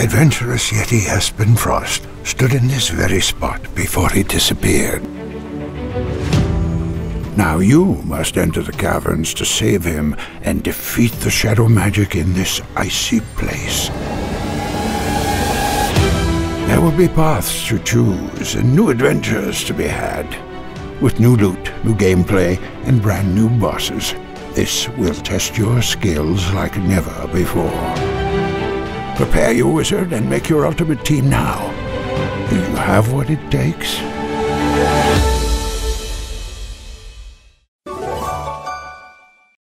Adventurous Yeti Aspen Frost stood in this very spot before he disappeared. Now you must enter the caverns to save him and defeat the shadow magic in this icy place. There will be paths to choose and new adventures to be had. With new loot, new gameplay, and brand new bosses, this will test your skills like never before. Prepare your wizard and make your ultimate team now. Do you have what it takes?